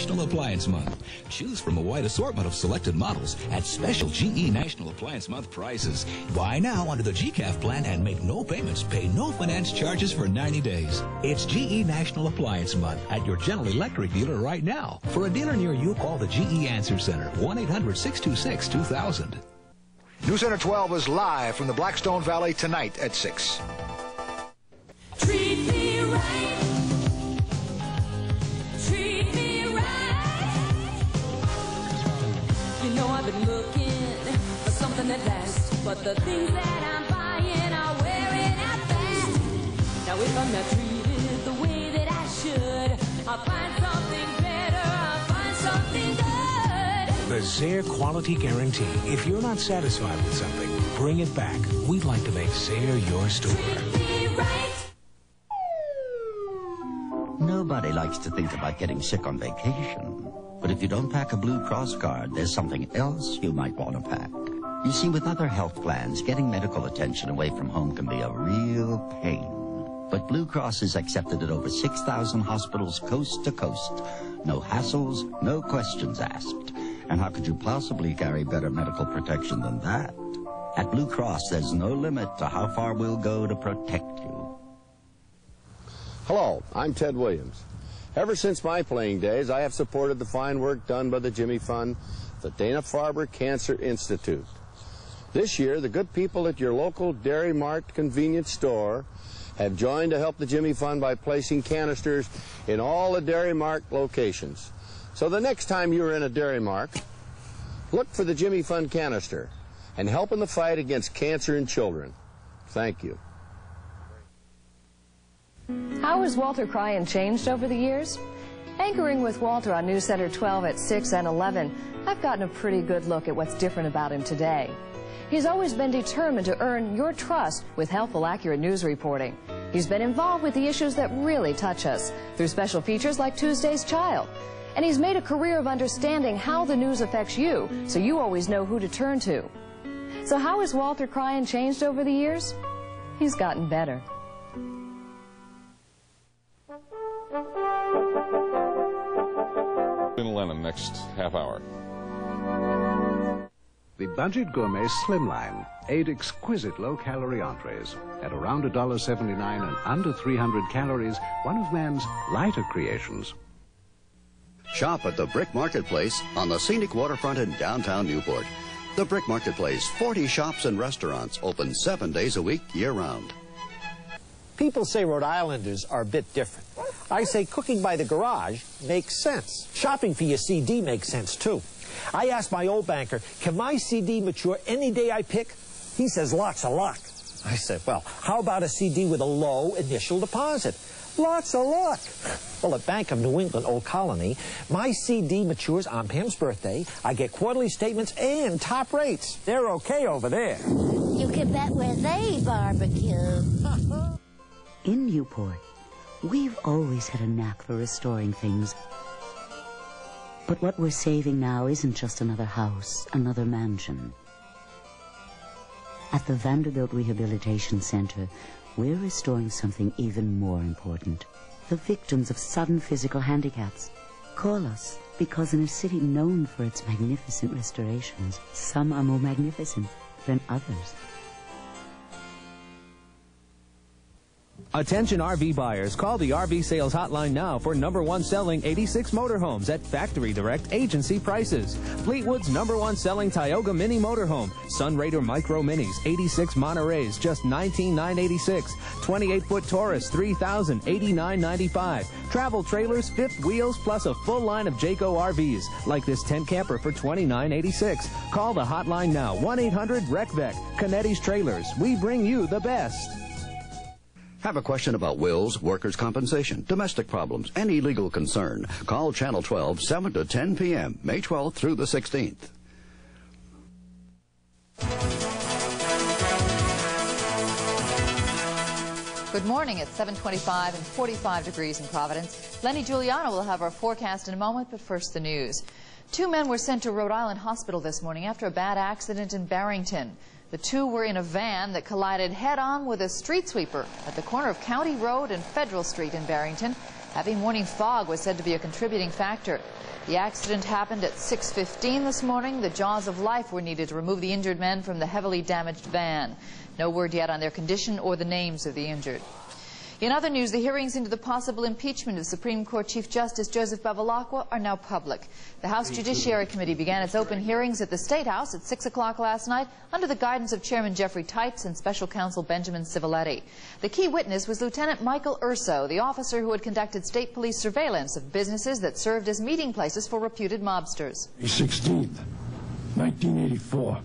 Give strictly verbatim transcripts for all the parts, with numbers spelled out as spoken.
National Appliance Month. Choose from a wide assortment of selected models at special G E National Appliance Month prices. Buy now under the G C A F plan and make no payments, pay no finance charges for ninety days. It's G E National Appliance Month at your General Electric dealer right now. For a dealer near you, call the G E Answer Center, one eight hundred, six two six, two thousand. News Center twelve is live from the Blackstone Valley tonight at six. Treat me right. Treat me right. You know I've been looking for something that lasts, but the things that I'm buying are wearing out fast. Now if I'm not treated the way that I should, I'll find something better, I'll find something good. The Zayre Quality Guarantee. If you're not satisfied with something, bring it back. We'd like to make Zayre your store. Treat me right. Nobody likes to think about getting sick on vacation. But if you don't pack a Blue Cross card, there's something else you might want to pack. You see, with other health plans, getting medical attention away from home can be a real pain. But Blue Cross is accepted at over six thousand hospitals coast to coast. No hassles, no questions asked. And how could you possibly carry better medical protection than that? At Blue Cross, there's no limit to how far we'll go to protect you. Hello, I'm Ted Williams. Ever since my playing days, I have supported the fine work done by the Jimmy Fund, the Dana-Farber Cancer Institute. This year, the good people at your local Dairy Mart convenience store have joined to help the Jimmy Fund by placing canisters in all the Dairy Mart locations. So the next time you're in a Dairy Mart, look for the Jimmy Fund canister and help in the fight against cancer in children. Thank you. How has Walter Cronkite changed over the years? Anchoring with Walter on News Center twelve at six and eleven, I've gotten a pretty good look at what's different about him today. He's always been determined to earn your trust with helpful, accurate news reporting. He's been involved with the issues that really touch us through special features like Tuesday's Child. And he's made a career of understanding how the news affects you, so you always know who to turn to. So how has Walter Cronkite changed over the years? He's gotten better. In Lennon next half hour. The Budget Gourmet Slimline. Eight exquisite low-calorie entrees. At around one dollar seventy-nine and under three hundred calories, one of man's lighter creations. Shop at the Brick Market Place on the scenic waterfront in downtown Newport. The Brick Market Place, forty shops and restaurants, open seven days a week, year-round. People say Rhode Islanders are a bit different. I say cooking by the garage makes sense. Shopping for your C D makes sense, too. I asked my old banker, can my C D mature any day I pick? He says, lots a luck. I said, well, how about a C D with a low initial deposit? Lots of luck. Well, at Bank of New England, Old Colony, my C D matures on Pam's birthday. I get quarterly statements and top rates. They're okay over there. You can bet where they barbecue. In Newport, we've always had a knack for restoring things. But what we're saving now isn't just another house, another mansion. At the Vanderbilt Rehabilitation Center, we're restoring something even more important. The victims of sudden physical handicaps. Call us, because in a city known for its magnificent restorations, some are more magnificent than others. Attention R V buyers, call the R V sales hotline now for number one selling eighty-six motorhomes at factory direct agency prices. Fleetwood's number one selling Tioga Mini motorhome, Sun Raider Micro Minis, eighty-six Monterey's, just nineteen thousand nine hundred eighty-six dollars, twenty-eight foot Taurus, three thousand dollars, eighty-nine ninety-five, travel trailers, fifth wheels, plus a full line of Jayco R Vs, like this tent camper for twenty-nine eighty-six dollars. Call the hotline now, one eight hundred R E C V E C, Canetti's Trailers. We bring you the best. Have a question about wills, workers' compensation, domestic problems, any legal concern? Call Channel twelve, seven to ten p m, May twelfth through the sixteenth. Good morning. It's seven twenty-five and forty-five degrees in Providence. Lenny Giuliano will have our forecast in a moment, but first the news. Two men were sent to Rhode Island Hospital this morning after a bad accident in Barrington. The two were in a van that collided head-on with a street sweeper at the corner of County Road and Federal Street in Barrington. Heavy morning fog was said to be a contributing factor. The accident happened at six fifteen this morning. The jaws of life were needed to remove the injured men from the heavily damaged van. No word yet on their condition or the names of the injured. In other news, the hearings into the possible impeachment of Supreme Court Chief Justice Joseph Bevilacqua are now public. The House Judiciary Committee began its open hearings at the State House at six o'clock last night under the guidance of Chairman Jeffrey Tites and Special Counsel Benjamin Civiletti. The key witness was Lieutenant Michael Urso, the officer who had conducted state police surveillance of businesses that served as meeting places for reputed mobsters. sixteenth, nineteen eighty-four,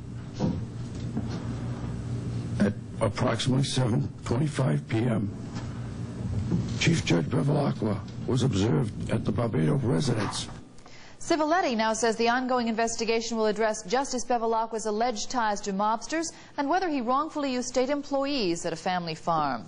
at approximately seven twenty-five p m, Chief Judge Bevilacqua was observed at the Barbados residence. Civiletti now says the ongoing investigation will address Justice Bevilacqua's alleged ties to mobsters and whether he wrongfully used state employees at a family farm.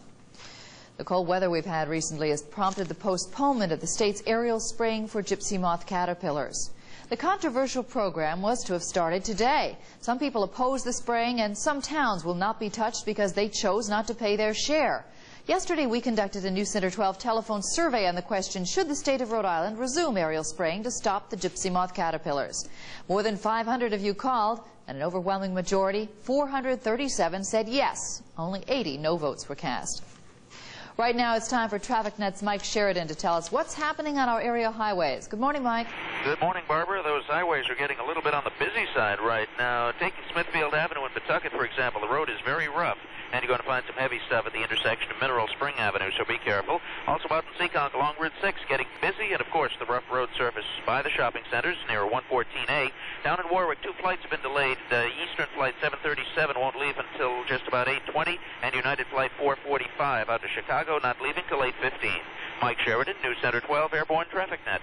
The cold weather we've had recently has prompted the postponement of the state's aerial spraying for gypsy moth caterpillars. The controversial program was to have started today. Some people oppose the spraying, and some towns will not be touched because they chose not to pay their share. Yesterday, we conducted a News Center twelve telephone survey on the question, should the state of Rhode Island resume aerial spraying to stop the gypsy moth caterpillars? More than five hundred of you called, and an overwhelming majority, four hundred thirty-seven, said yes. Only eighty no votes were cast. Right now, it's time for TrafficNet's Mike Sheridan to tell us what's happening on our area highways. Good morning, Mike. Good morning, Barbara. Those highways are getting a little bit on the busy side right now. Taking Smithfield Avenue in Pawtucket, for example, the road is very rough. And you're going to find some heavy stuff at the intersection of Mineral Spring Avenue, so be careful. Also out in Seekonk along Route six, getting busy, and of course the rough road surface by the shopping centers near one fourteen A. Down in Warwick, two flights have been delayed. The Eastern Flight seven thirty-seven won't leave until just about eight twenty, and United Flight four forty-five out to Chicago, not leaving till eight fifteen. Mike Sheridan, News Center twelve, Airborne Traffic Net.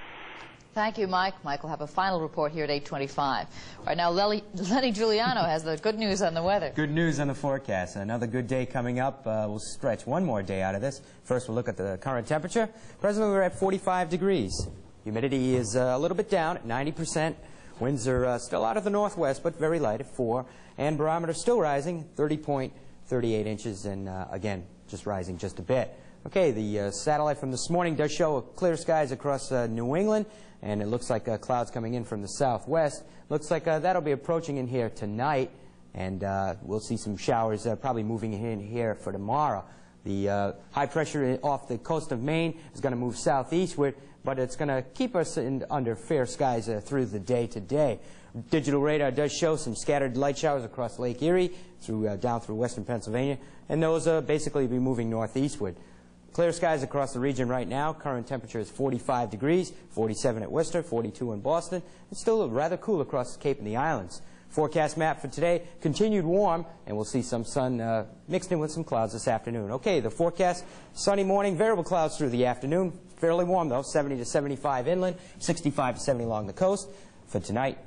Thank you, Mike. Mike will have a final report here at eight twenty-five. Right now, Lenny, Lenny Giuliano has the good news on the weather. Good news on the forecast. Another good day coming up. Uh, we'll stretch one more day out of this. First, we'll look at the current temperature. Presently, we're at forty-five degrees. Humidity is uh, a little bit down at ninety percent. Winds are uh, still out of the northwest, but very light at four. And barometer still rising, thirty point three eight inches, and uh, again, just rising just a bit. Okay, the uh, satellite from this morning does show clear skies across uh, New England, and it looks like uh, clouds coming in from the southwest. Looks like uh, that'll be approaching in here tonight, and uh, we'll see some showers uh, probably moving in here for tomorrow. The uh, high pressure off the coast of Maine is going to move southeastward, but it's going to keep us in, under fair skies uh, through the day today. Digital radar does show some scattered light showers across Lake Erie, through uh, down through western Pennsylvania, and those uh, basically be moving northeastward. Clear skies across the region right now. Current temperature is forty-five degrees, forty-seven at Worcester, forty-two in Boston. It's still rather cool across the Cape and the Islands. Forecast map for today, continued warm, and we'll see some sun uh, mixed in with some clouds this afternoon. Okay, the forecast, sunny morning, variable clouds through the afternoon. Fairly warm, though, seventy to seventy-five inland, sixty-five to seventy along the coast. For tonight,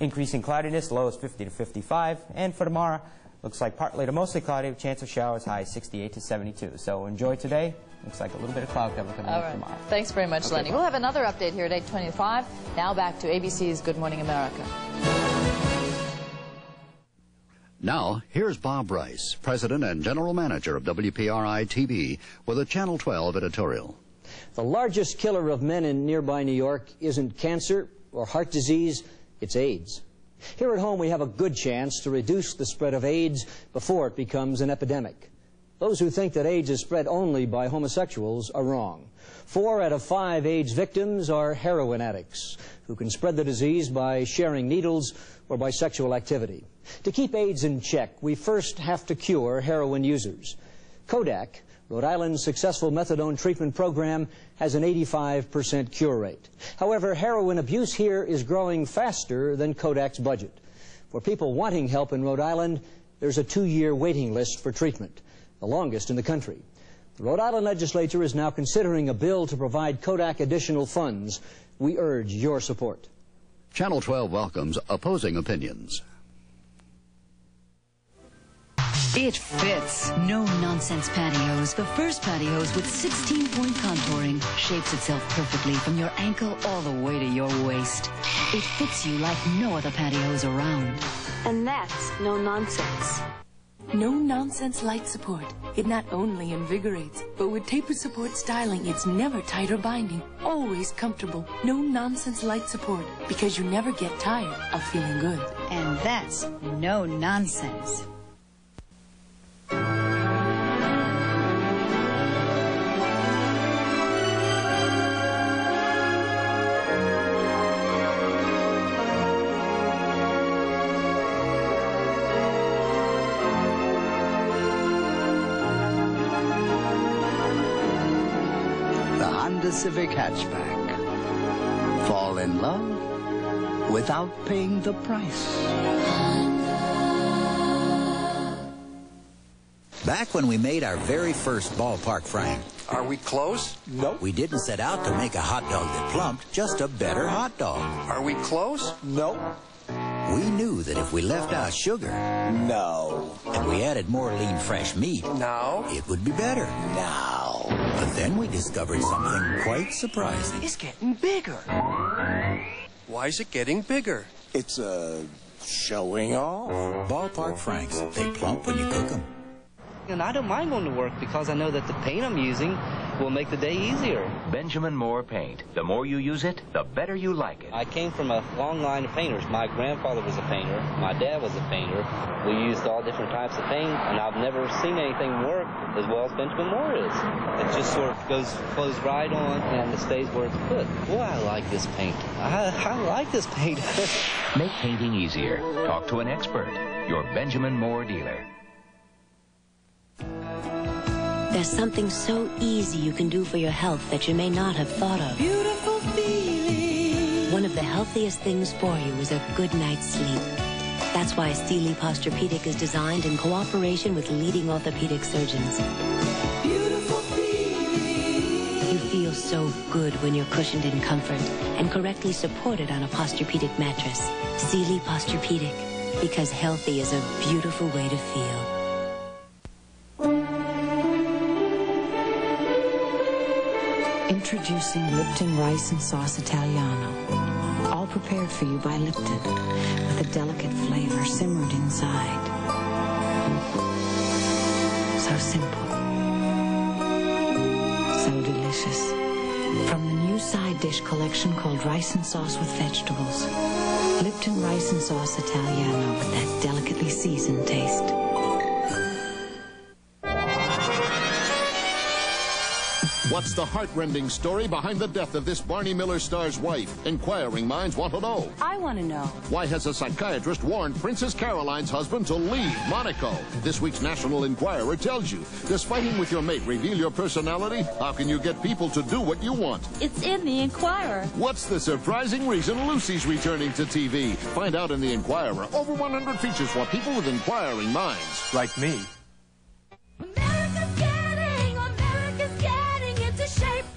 increasing cloudiness, low is fifty to fifty-five, and for tomorrow, looks like partly to mostly cloudy, chance of showers, high sixty-eight to seventy-two. So enjoy today. Looks like a little bit of cloud cover coming up tomorrow. Thanks very much, okay, Lenny. We'll have another update here at eight twenty-five. Now back to A B C's Good Morning America. Now, here's Bob Rice, President and General Manager of W P R I T V, with a Channel twelve editorial. The largest killer of men in nearby New York isn't cancer or heart disease, it's AIDS. Here at home, we have a good chance to reduce the spread of AIDS before it becomes an epidemic. Those who think that AIDS is spread only by homosexuals are wrong. Four out of five AIDS victims are heroin addicts who can spread the disease by sharing needles or by sexual activity. To keep AIDS in check, we first have to cure heroin users. CODAC, Rhode Island's successful methadone treatment program, has an eighty-five percent cure rate. However, heroin abuse here is growing faster than CODAC's budget. For people wanting help in Rhode Island, there's a two-year waiting list for treatment, the longest in the country. The Rhode Island legislature is now considering a bill to provide CODAC additional funds. We urge your support. Channel twelve welcomes opposing opinions. It fits. No-nonsense pantyhose. The first pantyhose with sixteen-point contouring shapes itself perfectly from your ankle all the way to your waist. It fits you like no other pantyhose around. And that's no-nonsense. No-nonsense light support. It not only invigorates, but with taper support styling, it's never tight or binding. Always comfortable. No-nonsense light support. Because you never get tired of feeling good. And that's no-nonsense. Civic hatchback. Fall in love without paying the price. Back when we made our very first ballpark frying. Are we close? Nope. We didn't set out to make a hot dog that plumped, just a better hot dog. Are we close? Nope. We knew that if we left out sugar, no, and we added more lean fresh meat, no, it would be better. No. But then we discovered something quite surprising. It's getting bigger. Why is it getting bigger? It's uh, showing off. Ballpark Franks, they plump when you cook them. And I don't mind going to work because I know that the paint I'm using will make the day easier. Benjamin Moore paint. The more you use it, the better you like it. I came from a long line of painters. My grandfather was a painter. My dad was a painter. We used all different types of paint, and I've never seen anything work as well as Benjamin Moore is. It just sort of goes, flows right on, and it stays where it's put. Boy, I like this paint. I, I like this paint. Make painting easier. Talk to an expert. Your Benjamin Moore dealer. There's something so easy you can do for your health that you may not have thought of. Beautiful feeling. One of the healthiest things for you is a good night's sleep. That's why Sealy Posturepedic is designed in cooperation with leading orthopedic surgeons. Beautiful feeling. You feel so good when you're cushioned in comfort and correctly supported on a Posturepedic mattress. Sealy Posturepedic, because healthy is a beautiful way to feel. Introducing Lipton Rice and Sauce Italiano. All prepared for you by Lipton, with a delicate flavor simmered inside. So simple. So delicious. From the new side dish collection called Rice and Sauce with Vegetables. Lipton Rice and Sauce Italiano with that delicately seasoned taste. What's the heartrending story behind the death of this Barney Miller star's wife? Inquiring minds want to know. I want to know. Why has a psychiatrist warned Princess Caroline's husband to leave Monaco? This week's National Enquirer tells you, does fighting with your mate reveal your personality? How can you get people to do what you want? It's in the Enquirer. What's the surprising reason Lucy's returning to T V? Find out in the Enquirer. Over one hundred features for people with inquiring minds. Like me.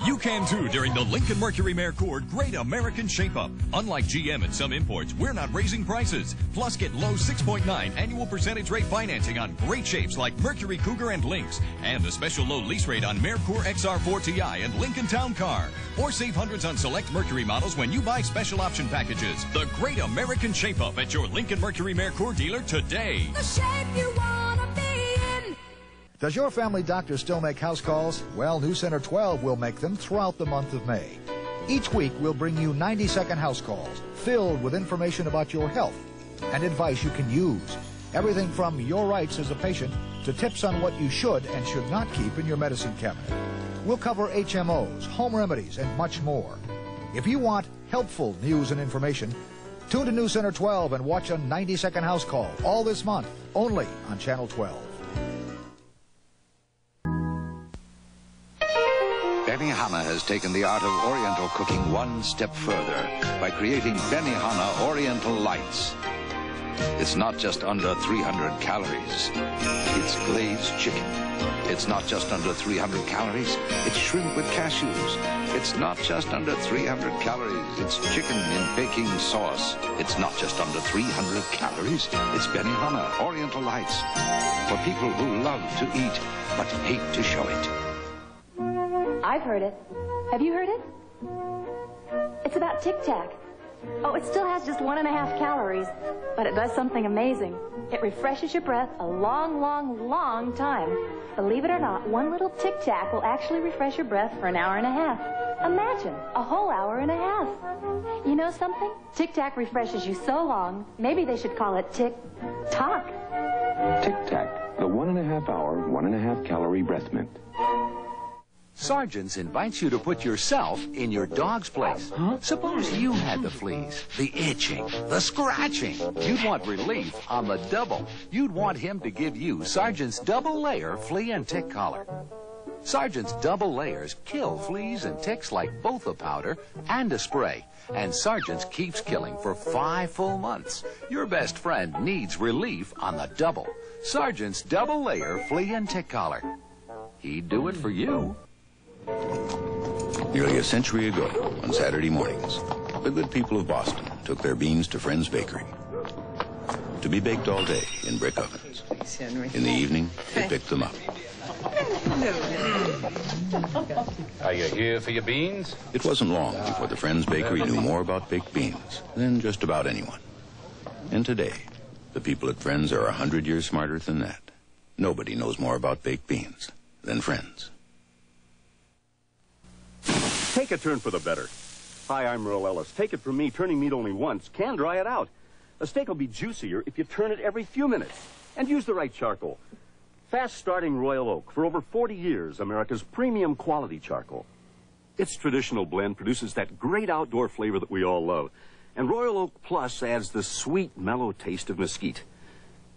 You can too during the Lincoln-Mercury-Merkur Great American Shape-Up. Unlike G M and some imports, we're not raising prices. Plus, get low six point nine annual percentage rate financing on great shapes like Mercury Cougar and Lynx, and a special low lease rate on Merkur X R four T I and Lincoln Town Car. Or save hundreds on select Mercury models when you buy special option packages. The Great American Shape-Up at your Lincoln-Mercury-Merkur dealer today. The shape you wanna be. Does your family doctor still make house calls? Well, News Center twelve will make them throughout the month of May. Each week, we'll bring you ninety-second house calls filled with information about your health and advice you can use. Everything from your rights as a patient to tips on what you should and should not keep in your medicine cabinet. We'll cover H M Os, home remedies, and much more. If you want helpful news and information, tune to News Center twelve and watch a ninety-second house call all this month, only on Channel twelve. Benihana has taken the art of Oriental cooking one step further by creating Benihana Oriental Lights. It's not just under three hundred calories, it's glazed chicken. It's not just under three hundred calories, it's shrimp with cashews. It's not just under three hundred calories, it's chicken in baking sauce. It's not just under three hundred calories, it's Benihana Oriental Lights. For people who love to eat but hate to show it. I've heard it. Have you heard it? It's about Tic Tac. Oh, it still has just one and a half calories, but it does something amazing. It refreshes your breath a long, long, long time. Believe it or not, one little Tic Tac will actually refresh your breath for an hour and a half. Imagine, a whole hour and a half. You know something? Tic Tac refreshes you so long, maybe they should call it Tic Tac. Tic Tac, the one and a half hour, one and a half calorie breath mint. Sergeant's invites you to put yourself in your dog's place. Huh? Suppose you had the fleas, the itching, the scratching. You'd want relief on the double. You'd want him to give you Sergeant's double layer flea and tick collar. Sergeant's double layers kill fleas and ticks like both a powder and a spray. And Sergeant's keeps killing for five full months. Your best friend needs relief on the double. Sergeant's double layer flea and tick collar. He'd do it for you. Nearly a century ago, on Saturday mornings, the good people of Boston took their beans to Friends Bakery to be baked all day in brick ovens. In the evening, they picked them up. Are you here for your beans? It wasn't long before the Friends Bakery knew more about baked beans than just about anyone. And today, the people at Friends are a hundred years smarter than that. Nobody knows more about baked beans than Friends. Take a turn for the better. Hi, I'm Merle Ellis. Take it from me, turning meat only once can dry it out. A steak will be juicier if you turn it every few minutes and use the right charcoal. Fast-starting Royal Oak, for over forty years, America's premium quality charcoal. Its traditional blend produces that great outdoor flavor that we all love. And Royal Oak Plus adds the sweet, mellow taste of mesquite.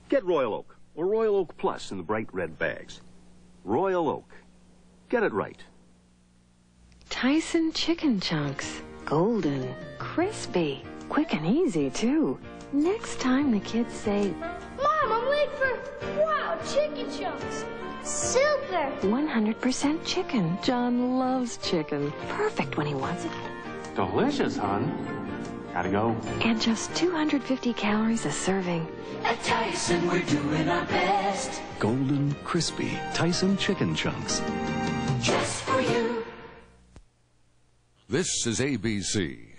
Get Royal Oak or Royal Oak Plus in the bright red bags. Royal Oak. Get it right. Tyson chicken chunks. Golden, crispy, quick and easy, too. Next time the kids say, Mom, I'm late for, wow, chicken chunks. Super. one hundred percent chicken. John loves chicken. Perfect when he wants it. Delicious, hon. Gotta go. And just two hundred fifty calories a serving. At Tyson, we're doing our best. Golden, crispy Tyson chicken chunks. Just for you. This is A B C.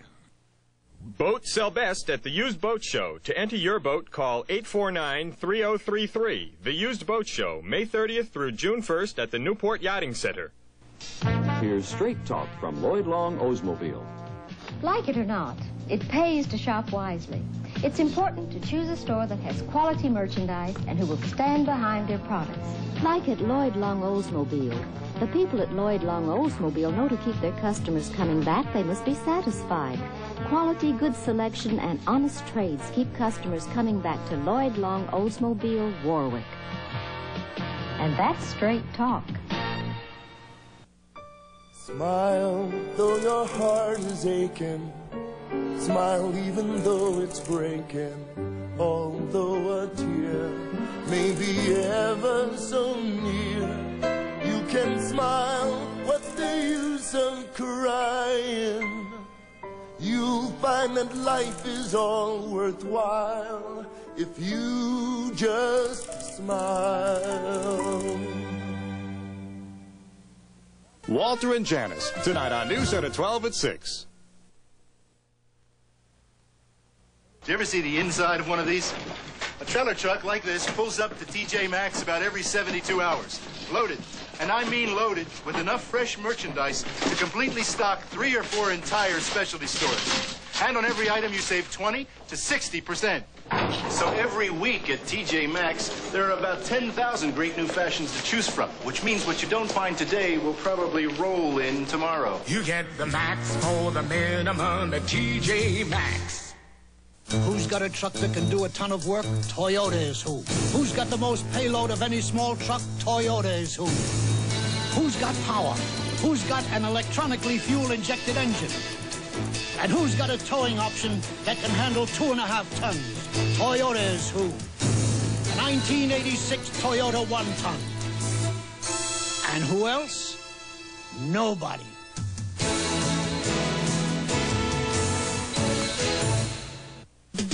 Boats sell best at the Used Boat Show. To enter your boat, call eight four nine, three oh three three. The Used Boat Show, May thirtieth through June first at the Newport Yachting Center. Here's Straight Talk from Lloyd Long Oldsmobile. Like it or not, it pays to shop wisely. It's important to choose a store that has quality merchandise and who will stand behind their products. Like at Lloyd Long Oldsmobile. The people at Lloyd Long Oldsmobile know to keep their customers coming back, they must be satisfied. Quality, good selection, and honest trades keep customers coming back to Lloyd Long Oldsmobile, Warwick. And that's Straight Talk. Smile, though your heart is aching. Smile, even though it's breaking. Although a tear may be ever so near. Can smile, what's the use of crying? You'll find that life is all worthwhile if you just smile. Walter and Janice, tonight on News Center twelve at six. Did you ever see the inside of one of these? A trailer truck like this pulls up to T J Maxx about every seventy-two hours. Loaded, and I mean loaded, with enough fresh merchandise to completely stock three or four entire specialty stores. And on every item you save twenty to sixty percent. So every week at T J Maxx, there are about ten thousand great new fashions to choose from, which means what you don't find today will probably roll in tomorrow. You get the max for the minimum at T J Maxx. Who's got a truck that can do a ton of work? Toyota is who. Who's got the most payload of any small truck? Toyota is who. Who's got power? Who's got an electronically fuel-injected engine? And who's got a towing option that can handle two and a half tons? Toyota is who. A nineteen eighty-six Toyota one-ton. And who else? Nobody.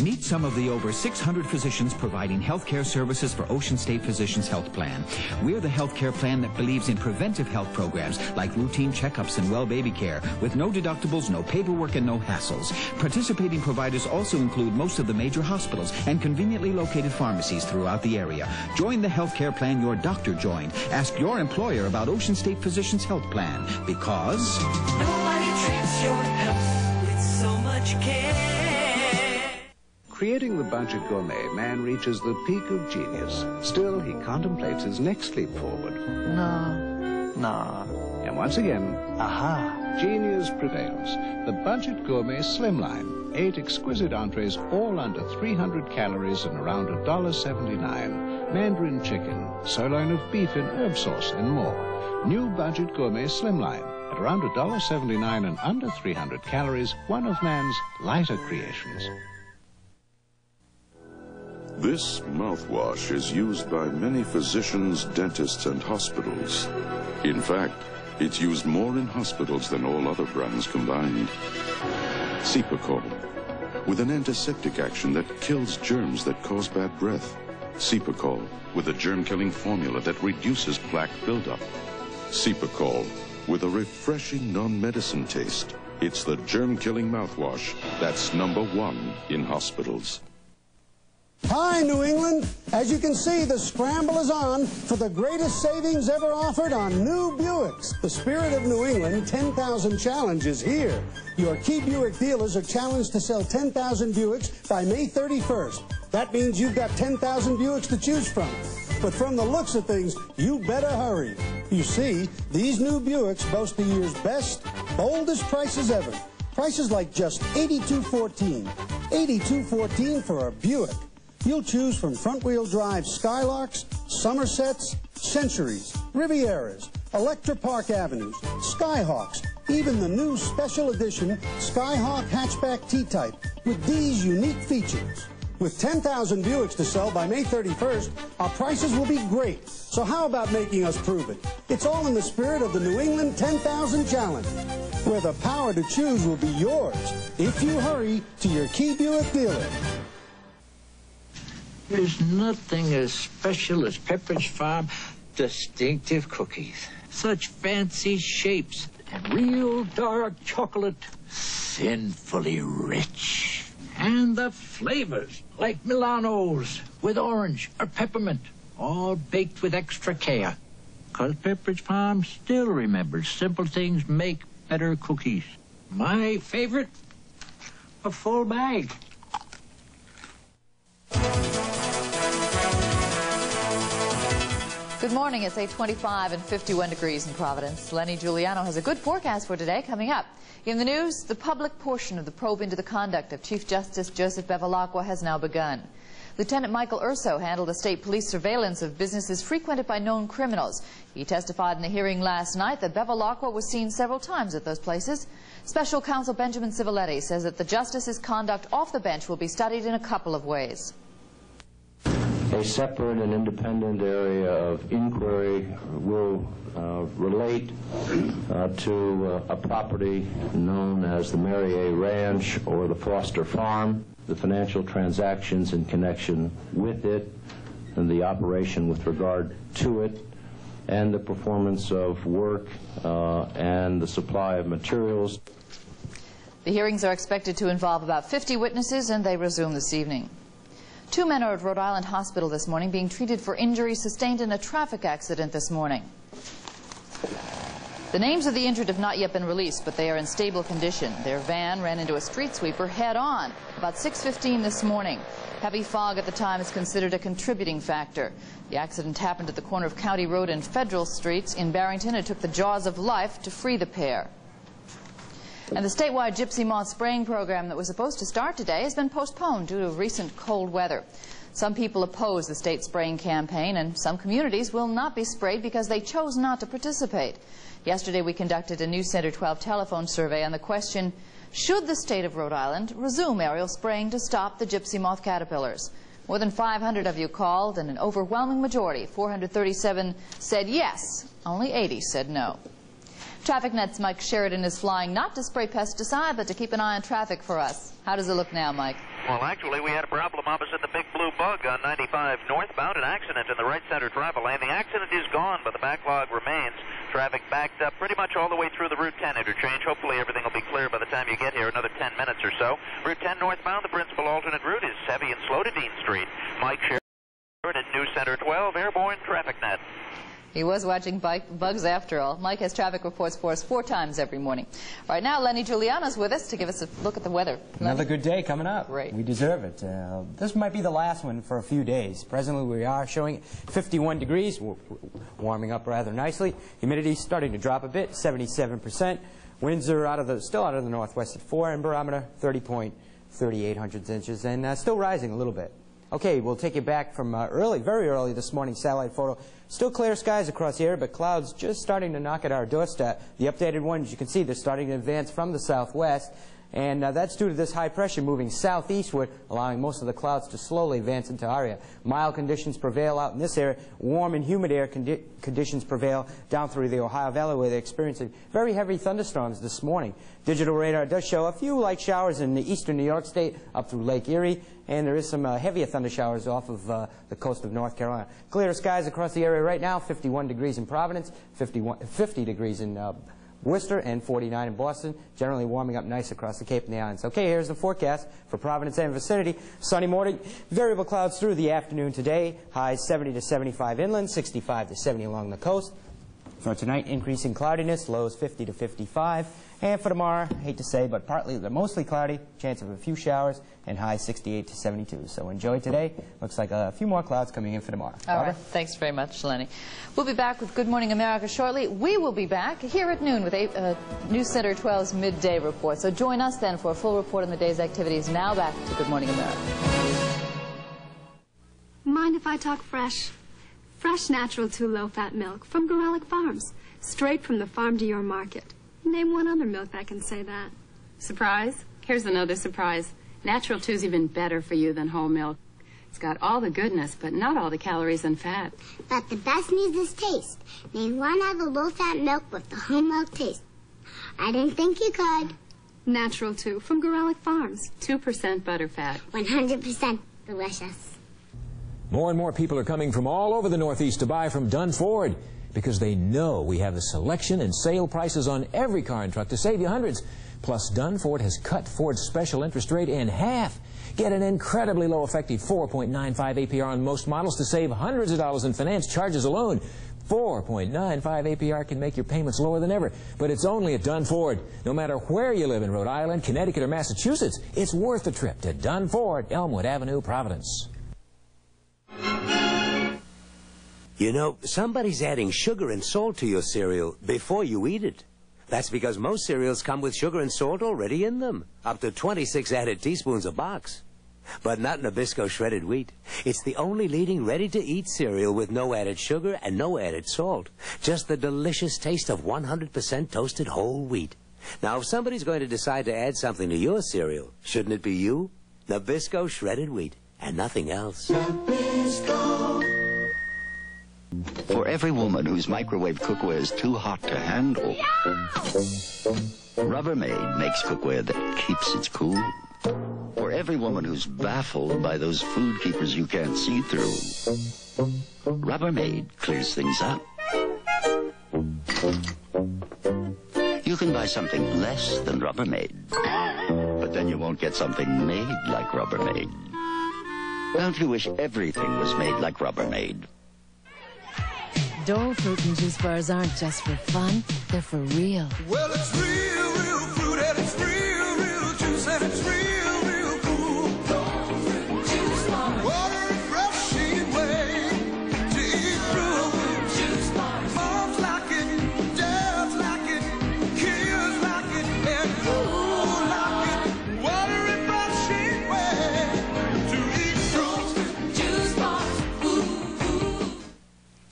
Meet some of the over six hundred physicians providing health care services for Ocean State Physicians Health Plan. We're the health care plan that believes in preventive health programs like routine checkups and well baby care with no deductibles, no paperwork, and no hassles. Participating providers also include most of the major hospitals and conveniently located pharmacies throughout the area. Join the health care plan your doctor joined. Ask your employer about Ocean State Physicians Health Plan because nobody treats your health with so much care. Creating the Budget Gourmet, man reaches the peak of genius. Still, he contemplates his next leap forward. No, no. And once again, aha, genius prevails. The Budget Gourmet Slimline. Eight exquisite entrees, all under three hundred calories and around one dollar seventy-nine. Mandarin chicken, sirloin of beef in herb sauce, and more. New Budget Gourmet Slimline. At around one dollar seventy-nine and under three hundred calories, one of man's lighter creations. This mouthwash is used by many physicians, dentists, and hospitals. In fact, it's used more in hospitals than all other brands combined. Cepacol, with an antiseptic action that kills germs that cause bad breath. Cepacol, with a germ-killing formula that reduces plaque buildup. Cepacol, with a refreshing non-medicine taste. It's the germ-killing mouthwash that's number one in hospitals. Hi, New England. As you can see, the scramble is on for the greatest savings ever offered on new Buicks. The Spirit of New England ten thousand Challenge is here. Your key Buick dealers are challenged to sell ten thousand Buicks by May thirty-first. That means you've got ten thousand Buicks to choose from. But from the looks of things, you better hurry. You see, these new Buicks boast the year's best, boldest prices ever. Prices like just eighty-two fourteen. eighty-two fourteen for a Buick. You'll choose from front-wheel drive Skylarks, Somersets, Centuries, Rivieras, Electra Park Avenues, Skyhawks, even the new special edition Skyhawk Hatchback T-Type with these unique features. With ten thousand Buicks to sell by May thirty-first, our prices will be great. So how about making us prove it? It's all in the spirit of the New England ten thousand Challenge, where the power to choose will be yours if you hurry to your key Buick dealer. There's nothing as special as Pepperidge Farm distinctive cookies. Such fancy shapes and real dark chocolate, sinfully rich. And the flavors, like Milano's, with orange or peppermint, all baked with extra care. Because Pepperidge Farm still remembers simple things make better cookies. My favorite, a full bag. Good morning. It's eight twenty-five and fifty-one degrees in Providence. Lenny Giuliano has a good forecast for today coming up. In the news, the public portion of the probe into the conduct of Chief Justice Joseph Bevilacqua has now begun. Lieutenant Michael Urso handled a state police surveillance of businesses frequented by known criminals. He testified in a hearing last night that Bevilacqua was seen several times at those places. Special counsel Benjamin Civiletti says that the justice's conduct off the bench will be studied in a couple of ways. A separate and independent area of inquiry will uh, relate uh, to uh, a property known as the Mary A Ranch or the Foster Farm, the financial transactions in connection with it, and the operation with regard to it, and the performance of work uh, and the supply of materials. The hearings are expected to involve about fifty witnesses, and they resume this evening. Two men are at Rhode Island Hospital this morning being treated for injuries sustained in a traffic accident this morning. The names of the injured have not yet been released, but they are in stable condition. Their van ran into a street sweeper head-on about six fifteen this morning. Heavy fog at the time is considered a contributing factor. The accident happened at the corner of County Road and Federal Streets in Barrington. It took the jaws of life to free the pair. And the statewide gypsy moth spraying program that was supposed to start today has been postponed due to recent cold weather. Some people oppose the state spraying campaign, and some communities will not be sprayed because they chose not to participate. Yesterday we conducted a News Center twelve telephone survey on the question, should the state of Rhode Island resume aerial spraying to stop the gypsy moth caterpillars? More than five hundred of you called, and an overwhelming majority, four hundred thirty-seven, said yes. Only eighty said no. TrafficNet's Mike Sheridan is flying not to spray pesticide, but to keep an eye on traffic for us. How does it look now, Mike? Well, actually, we had a problem opposite the Big Blue Bug on ninety-five northbound, an accident in the right-center travel lane. The accident is gone, but the backlog remains. Traffic backed up pretty much all the way through the Route ten interchange. Hopefully everything will be clear by the time you get here, another ten minutes or so. Route ten northbound, the principal alternate route is heavy and slow to Dean Street. Mike Sheridan at News Center twelve, Airborne TrafficNet. He was watching bike bugs after all. Mike has traffic reports for us four times every morning. Right now, Lenny Giuliano's with us to give us a look at the weather. Lenny? Another good day coming up. Great. We deserve it. Uh, this might be the last one for a few days. Presently, we are showing fifty-one degrees, warming up rather nicely. Humidity starting to drop a bit, seventy-seven percent. Winds are out of the, still out of the northwest at four, and barometer thirty point three eight inches, and uh, still rising a little bit. Okay, we'll take you back from uh, early, very early this morning, satellite photo. Still clear skies across the area, but clouds just starting to knock at our doorstep. The updated ones, you can see, they're starting to advance from the southwest, and uh, that's due to this high pressure moving southeastward, allowing most of the clouds to slowly advance into our area. Mild conditions prevail out in this area. Warm and humid air condi conditions prevail down through the Ohio Valley, where they're experiencing very heavy thunderstorms this morning. Digital radar does show a few light showers in the eastern New York State up through Lake Erie. And there is some uh, heavier thunder showers off of uh, the coast of North Carolina. Clear skies across the area right now, fifty-one degrees in Providence, fifty-one, fifty degrees in uh, Worcester, and forty-nine in Boston. Generally warming up nice across the Cape and the Islands. Okay, here's the forecast for Providence and vicinity. Sunny morning, variable clouds through the afternoon today. Highs seventy to seventy-five inland, sixty-five to seventy along the coast. For tonight, increasing cloudiness, lows fifty to fifty-five. And for tomorrow, hate to say, but partly, mostly cloudy, chance of a few showers, and high sixty-eight to seventy-two. So enjoy today. Looks like a few more clouds coming in for tomorrow. All Barbara? Right. Thanks very much, Lenny. We'll be back with Good Morning America shortly. We will be back here at noon with a, uh, News Center twelve's midday report. So join us then for a full report on the day's activities. Now back to Good Morning America. Mind if I talk fresh? Fresh, natural, two low-fat milk from Gorelick Farms. Straight from the farm to your market. Name one other milk that can say that. Surprise? Here's another surprise. Natural two's even better for you than whole milk. It's got all the goodness, but not all the calories and fat. But the best news is taste. Name one other low-fat milk with the whole milk taste. I didn't think you could. Natural two from Gorelick Farms. two percent butterfat. one hundred percent delicious. More and more people are coming from all over the Northeast to buy from Dunne Ford, because they know we have the selection and sale prices on every car and truck to save you hundreds. Plus, Dunne Ford has cut Ford's special interest rate in half. Get an incredibly low effective four point nine five A P R on most models to save hundreds of dollars in finance charges alone. four point nine five A P R can make your payments lower than ever, but it's only at Dunne Ford. No matter where you live in Rhode Island, Connecticut, or Massachusetts, it's worth the trip to Dunne Ford, Elmwood Avenue, Providence. You know, somebody's adding sugar and salt to your cereal before you eat it. That's because most cereals come with sugar and salt already in them, up to twenty-six added teaspoons a box. But not Nabisco shredded wheat. It's the only leading ready-to-eat cereal with no added sugar and no added salt. Just the delicious taste of one hundred percent toasted whole wheat. Now, if somebody's going to decide to add something to your cereal, shouldn't it be you? Nabisco shredded wheat and nothing else. Nabisco. For every woman whose microwave cookware is too hot to handle, no! Rubbermaid makes cookware that keeps its cool. For every woman who's baffled by those food keepers you can't see through, Rubbermaid clears things up. You can buy something less than Rubbermaid, but then you won't get something made like Rubbermaid. Don't you wish everything was made like Rubbermaid? Dole fruit and juice bars aren't just for fun, they're for real. Well, it's real, real fruit, and it's real, real juice, and it's real, real cool. Dole fruit and juice bars. What a refreshing way to eat fruit. Juice bars. Moms like it, dads like it, kids like it, and cool like it. What a refreshing way to eat fruit. Juice bars. Ooh, ooh.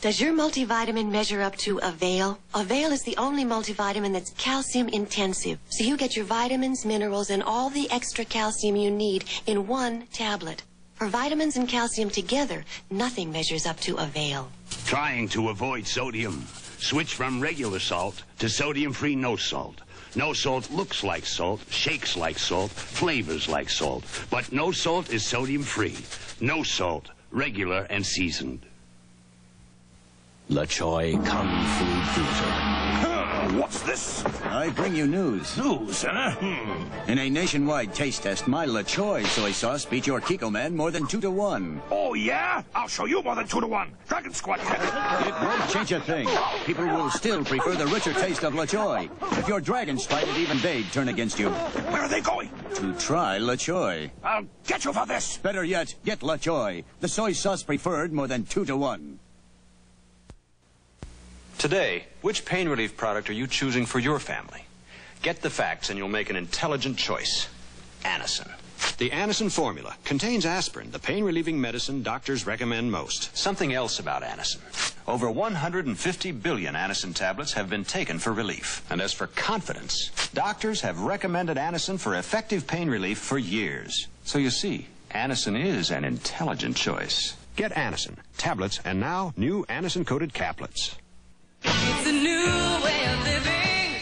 Does your multivitamin measure up to Avail? Avail is the only multivitamin that's calcium intensive, so you get your vitamins, minerals, and all the extra calcium you need in one tablet. For vitamins and calcium together, nothing measures up to Avail. Trying to avoid sodium, Switch from regular salt to sodium-free no salt. No salt looks like salt, shakes like salt, flavors like salt. But no salt is sodium-free. No salt, regular and seasoned. La Choy Kung Fu Cruiser. What's this? I bring you news. News, huh? Hmm. In a nationwide taste test, my La Choy soy sauce beat your Kiko Man more than two to one. Oh, yeah? I'll show you more than two to one. Dragon Squad. It won't change a thing. People will still prefer the richer taste of La Choy. If your dragons fight it, even they'd turn against you. Where are they going? To try La Choy. I'll get you for this. Better yet, get La Choy. The soy sauce preferred more than two to one. Today, which pain relief product are you choosing for your family? Get the facts and you'll make an intelligent choice. Anacin. The Anacin formula contains aspirin, the pain-relieving medicine doctors recommend most. Something else about Anacin. Over one hundred fifty billion Anacin tablets have been taken for relief. And as for confidence, doctors have recommended Anacin for effective pain relief for years. So you see, Anacin is an intelligent choice. Get Anacin, tablets, and now new Anacin-coated caplets. It's a new way of living,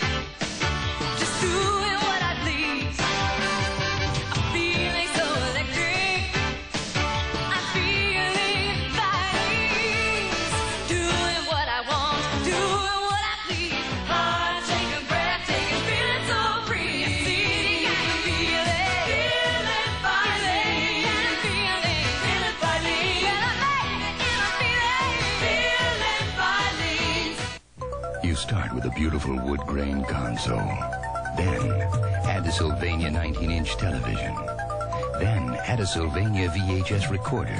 just doing what I please. I'm feeling so electric, I'm feeling fine. Doing what I want, doing what I please. Heart taking breath, taking feeling so free. I see, I can feel it, feeling finally, and I'm feeling, feeling finally, and I'm made, and I'm feeling, feeling finally. You start with a beautiful wood grain console, then add a Sylvania nineteen inch television, then add a Sylvania V H S recorder,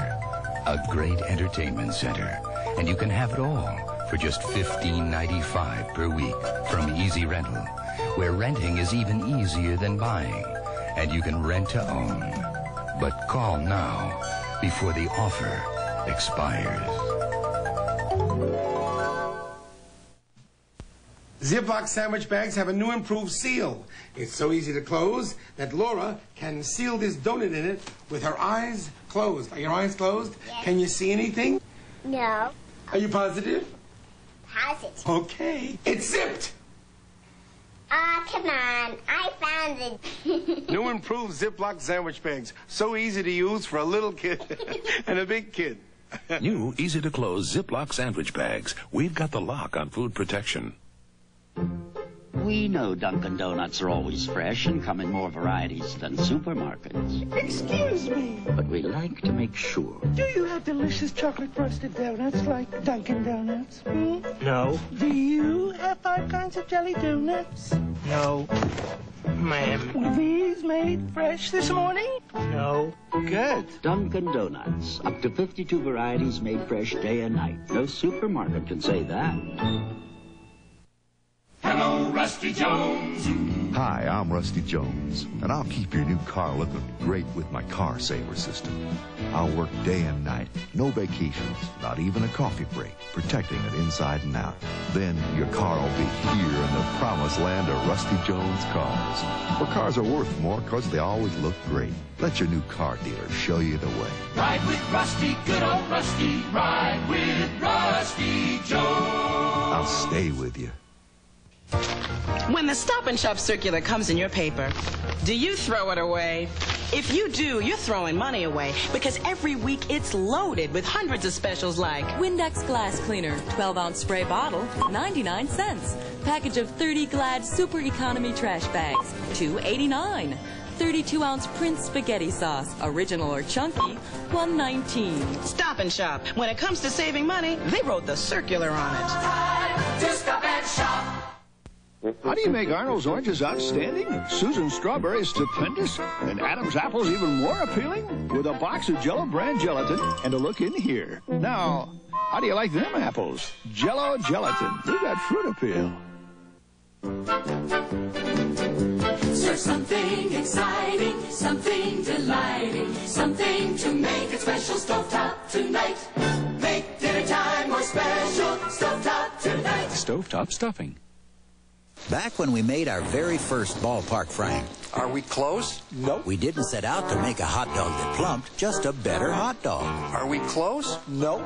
a great entertainment center, and you can have it all for just fifteen ninety-five per week from Easy Rental, where renting is even easier than buying, and you can rent to own. But call now before the offer expires. Ziploc sandwich bags have a new improved seal. It's so easy to close that Laura can seal this donut in it with her eyes closed. Are your eyes closed? Yes. Can you see anything? No. Are you positive? Positive. Okay. It's zipped. Aw, oh, come on. I found it. New improved Ziploc sandwich bags. So easy to use for a little kid and a big kid. New, easy-to-close Ziploc sandwich bags. We've got the lock on food protection. We know Dunkin' Donuts are always fresh and come in more varieties than supermarkets. Excuse me. But we like to make sure. Do you have delicious chocolate frosted donuts like Dunkin' Donuts? Hmm? No. Do you have five kinds of jelly donuts? No. Ma'am. Were these made fresh this morning? No. Good. Dunkin' Donuts. Up to fifty-two varieties made fresh day and night. No supermarket can say that. Hello, Rusty Jones. Hi, I'm Rusty Jones, and I'll keep your new car looking great with my Car Saver system. I'll work day and night, no vacations, not even a coffee break, protecting it inside and out. Then your car will be here in the promised land of Rusty Jones cars. Well, cars are worth more because they always look great. Let your new car dealer show you the way. Ride with Rusty, good old Rusty. Ride with Rusty Jones. I'll stay with you. When the Stop and Shop circular comes in your paper, do you throw it away? If you do, you're throwing money away, because every week it's loaded with hundreds of specials like Windex Glass Cleaner, twelve ounce spray bottle, ninety-nine cents. Package of thirty Glad Super Economy trash bags, two eighty-nine. thirty-two ounce Prince Spaghetti Sauce, original or chunky, one nineteen. Stop and Shop. When it comes to saving money, they wrote the circular on it. Time to Stop and Shop. How do you make Arnold's oranges outstanding, Susan's strawberries stupendous, and Adam's apples even more appealing? With a box of Jell-O brand gelatin and a look in here. Now, how do you like them apples? Jell-O gelatin. They've got fruit appeal. Search something exciting, something delighting, something to make a special Stovetop tonight. Make dinner time more special, Stovetop tonight. Stovetop stuffing. Back when we made our very first ballpark frying. Are we close? Nope. We didn't set out to make a hot dog that plumped, just a better hot dog. Are we close? Nope.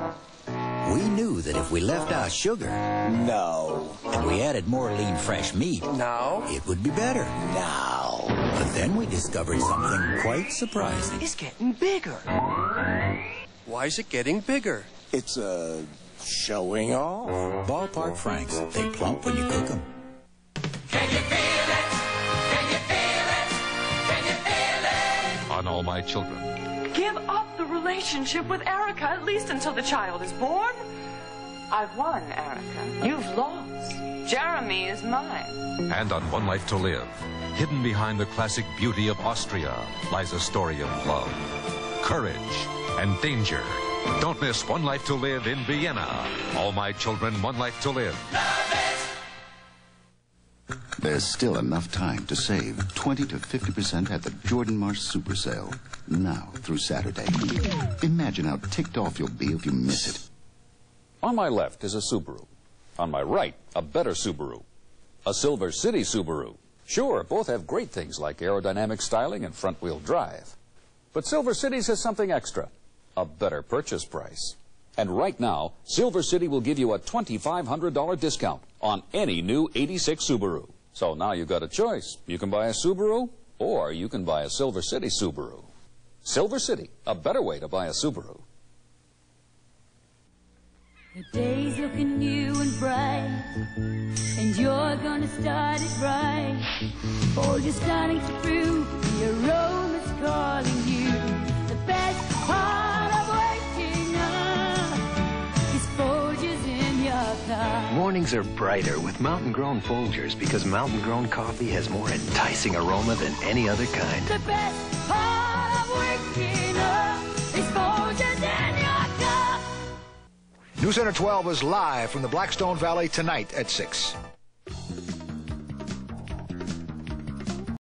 We knew that if we left out sugar, no, and we added more lean fresh meat, no, it would be better, no. But then we discovered something quite surprising. It's getting bigger. Why is it getting bigger? It's uh, showing off. Ballpark Franks, they plump when you cook them. Can you feel it? Can you feel it? Can you feel it? On all my children. Give up the relationship with Erica, at least until the child is born. I've won, Erica. You've lost. Jeremy is mine. And on One Life to Live, hidden behind the classic beauty of Austria, lies a story of love, courage, and danger. Don't miss One Life to Live in Vienna. All My Children, One Life to Live. There's still enough time to save twenty to fifty percent at the Jordan Marsh Super Sale, now through Saturday. Imagine how ticked off you'll be if you miss it. On my left is a Subaru. On my right, a better Subaru. A Silver City Subaru. Sure, both have great things like aerodynamic styling and front-wheel drive. But Silver City's has something extra, a better purchase price. And right now, Silver City will give you a twenty-five hundred dollar discount on any new eighty-six Subaru. So now you've got a choice. You can buy a Subaru, or you can buy a Silver City Subaru. Silver City, a better way to buy a Subaru. The day's looking new and bright, and you're gonna start it right. Oh, you're starting to prove your room is calling you. The best part of waking up is Folgers in your car. Mornings are brighter with Mountain Grown Folgers because Mountain Grown coffee has more enticing aroma than any other kind. The best part of waking up is Folgers in your car. News Center twelve is live from the Blackstone Valley tonight at six.